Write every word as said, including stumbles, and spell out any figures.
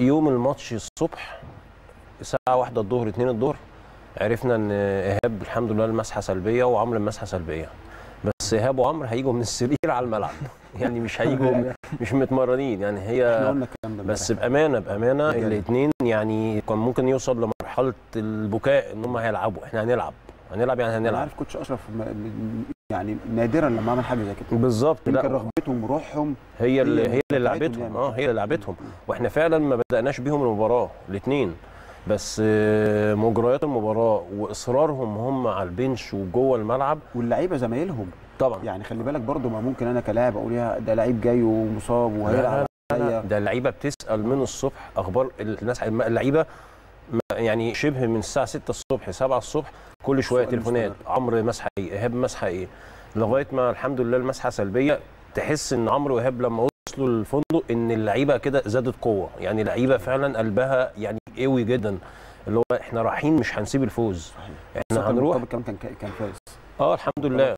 يوم الماتش الصبح الساعة واحدة الظهر اتنين الظهر عرفنا ان ايهاب الحمد لله المسحة سلبية وعمرو المسحة سلبية، بس ايهاب وعمرو هيجوا من السرير على الملعب يعني مش هيجوا مش متمرنين يعني. هي بس بأمانة بأمانة الاتنين يعني كان ممكن يوصل لمرحلة البكاء ان هم هيلعبوا، احنا هنلعب هنلعب يعني هنلعب. انا عارف كوتش اشرف يعني نادرا لما عمل حاجه زي كده بالظبط، يمكن رغبتهم وروحهم هي اللي هي اللي لعبتهم يعني. اه هي اللي لعبتهم، واحنا فعلا ما بدأناش بيهم المباراه الاثنين، بس مجريات المباراه واصرارهم هم على البنش وجوه الملعب واللعيبه زمايلهم طبعا يعني. خلي بالك برضو ما ممكن انا كلاعب اقول يا ده لعيب جاي ومصاب وهيلعب، ده اللعيبه بتسال من الصبح اخبار الناس، اللعيبه يعني شبه من الساعه ستة الصبح سبعة الصبح كل شويه تليفونات عمرو مسحه ايه، ايهاب مسحه ايه، لغايه ما الحمد لله المسحه سلبيه. تحس ان عمرو وايهاب لما وصلوا للفندق ان اللعيبه كده زادت قوه يعني، لعيبه فعلا قلبها يعني قوي جدا، اللي هو احنا رايحين مش هنسيب الفوز، احنا هنروح. كان كان فايز اه الحمد لله